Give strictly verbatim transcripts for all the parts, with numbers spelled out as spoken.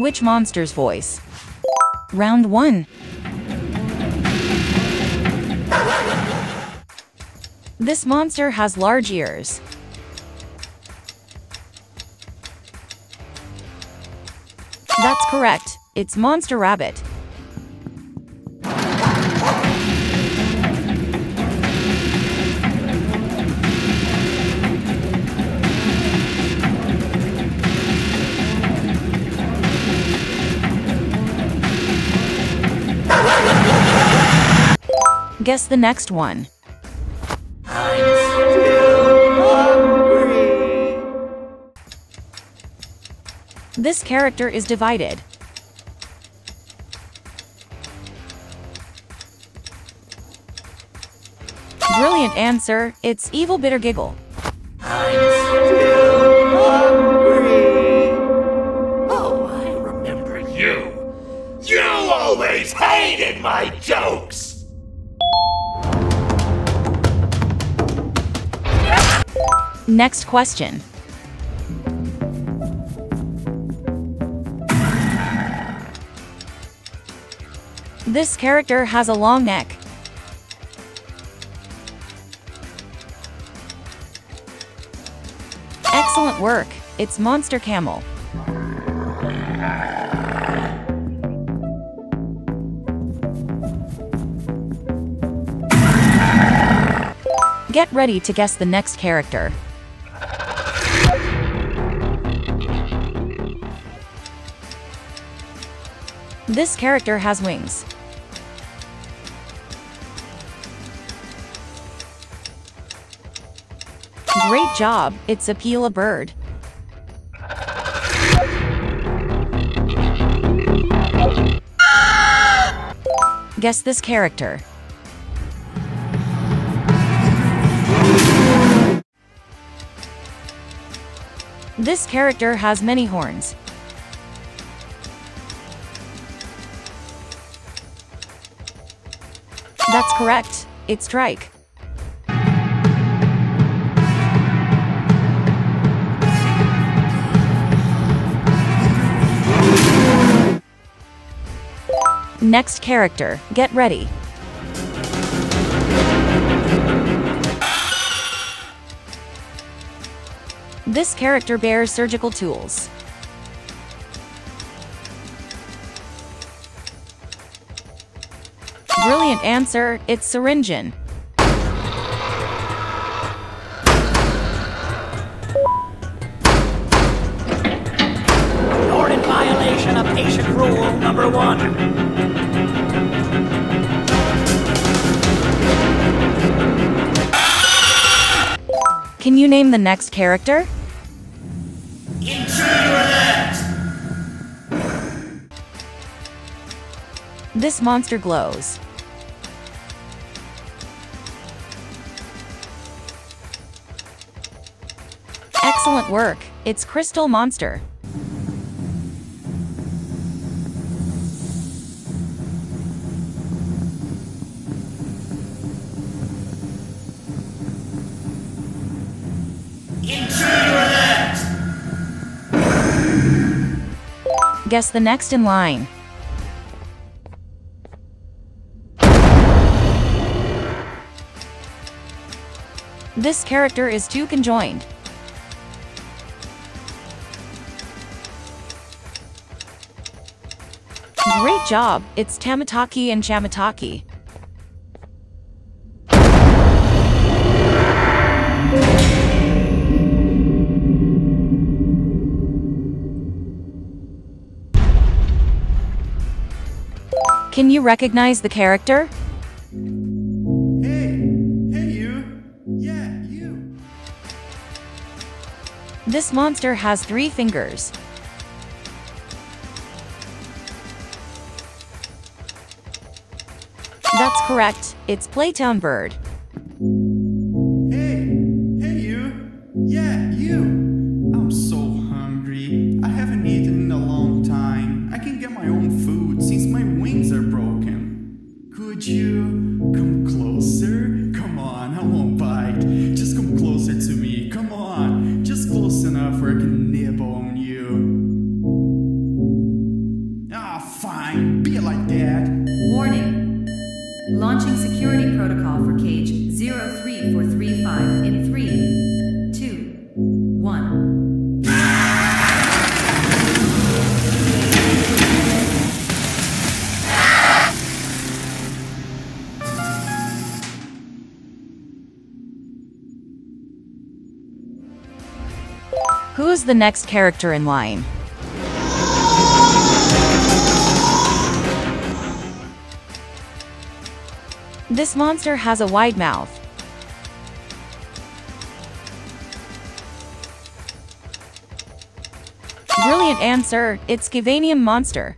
Which monster's voice? Round one. This monster has large ears. That's correct. It's Monster Rabbit. Guess the next one. I'm still hungry. This character is divided. Brilliant answer, it's Evil Bitter Giggle. I'm still hungry. Oh, I remember you. You always hated my jokes. Next question. This character has a long neck. Excellent work. It's Monster Camel. Get ready to guess the next character. This character has wings. Great job, it's Opila bird. Guess this character. This character has many horns. That's correct, it's Trike. Next character, get ready. This character bears surgical tools. Brilliant answer, it's Syringeon. You're in violation of patient rule number one. Can you name the next character? Intruder! This monster glows. Excellent work, it's Crystal Monster. Guess the next in line. This character is too conjoined. Great job, it's Tamataki and Chamataki. Can you recognize the character? Hey, hey you. Yeah, you. This monster has three fingers. That's correct, it's Playtown Bird. Hey, hey you. Yeah, you. I'm so hungry. I haven't eaten in a long time. I can get my own food since my wings are broken. Could you come closer? Come on, I won't bite. Just come closer to me. Come on. Just close enough where I can nibble on you. is the next character in line. This monster has a wide mouth. Brilliant answer, it's Givanium Monster.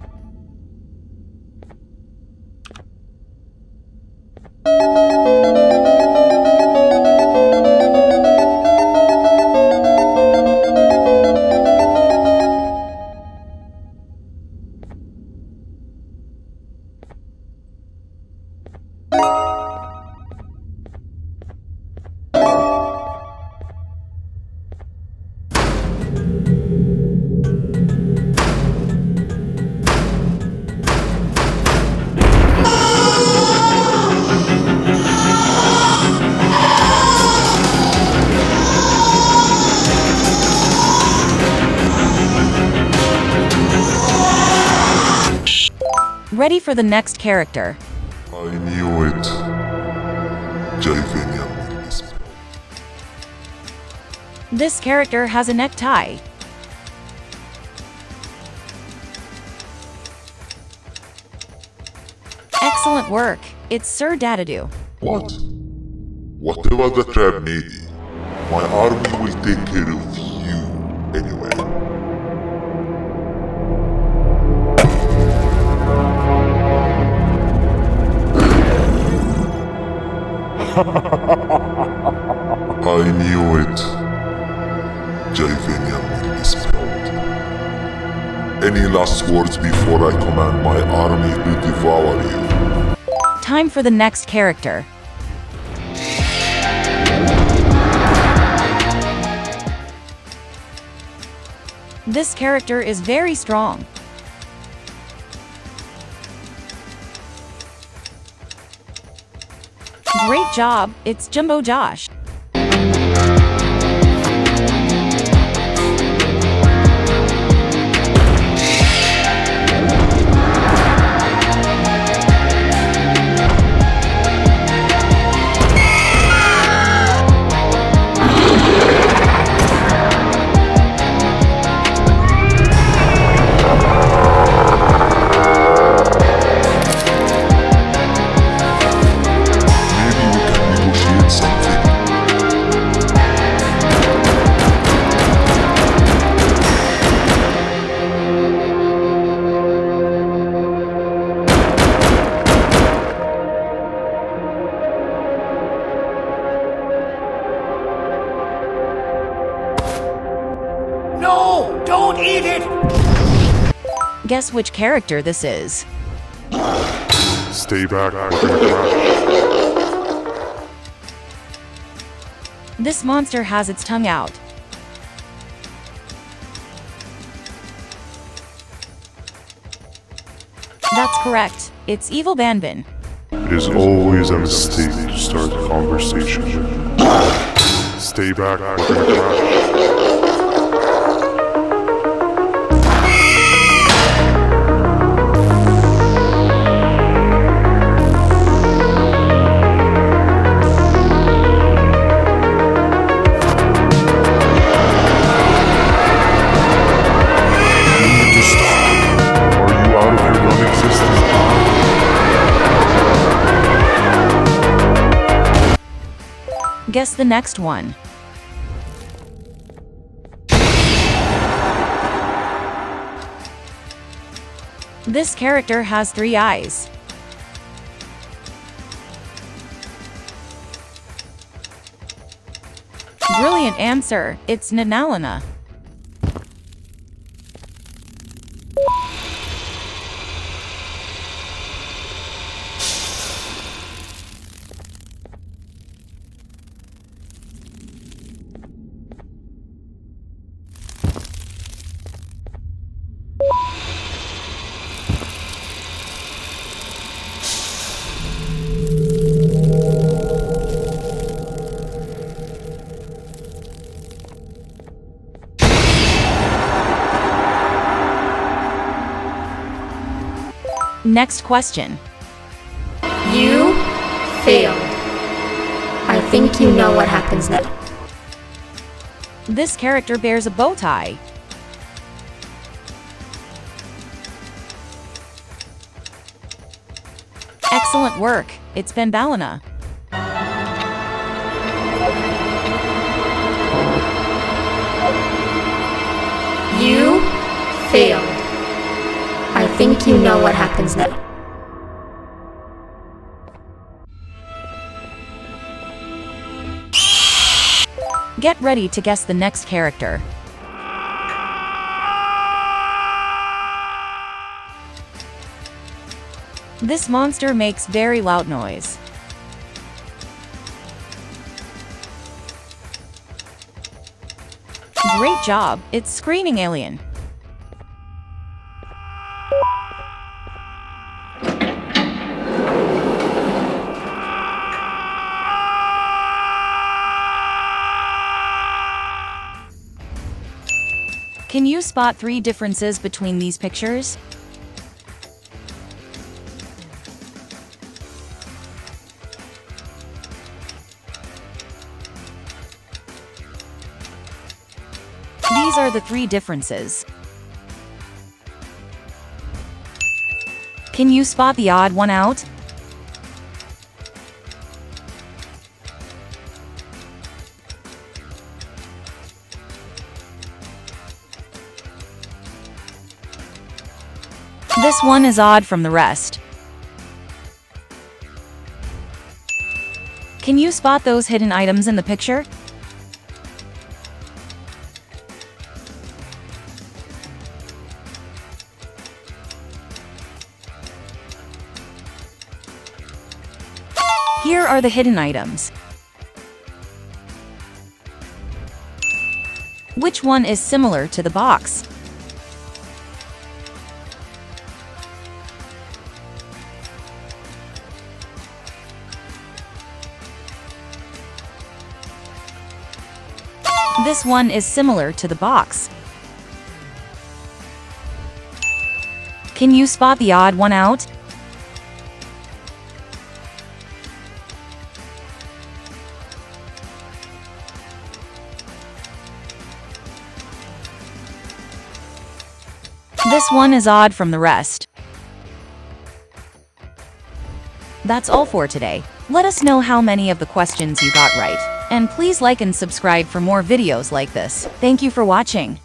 Ready for the next character. I knew it. Givanium. This character has a necktie. Excellent work. It's Sir Datadu. What? Whatever the trap may be, my army will take care of you anyway. I knew it. Givanium will be spelled. Any last words before I command my army to devour you? Time for the next character. This character is very strong. Great job, it's Jumbo Josh. Guess which character this is. Stay back. This monster has its tongue out. That's correct. It's Evil Banban. It is always a mistake to start a conversation. Stay back. Guess the next one. This character has three eyes. Brilliant answer, it's Nabnaleena. Next question. You failed. I think you know what happens now. This character bears a bow tie. Excellent work, it's Banbaleena. You failed. I think you know what happens now. Get ready to guess the next character. This monster makes very loud noise. Great job, it's Screaming Alien. Can you spot three differences between these pictures? These are the three differences. Can you spot the odd one out? This one is odd from the rest. Can you spot those hidden items in the picture? Here are the hidden items. Which one is similar to the box? This one is similar to the box. Can you spot the odd one out? This one is odd from the rest. That's all for today. Let us know how many of the questions you got right. And please like and subscribe for more videos like this. Thank you for watching.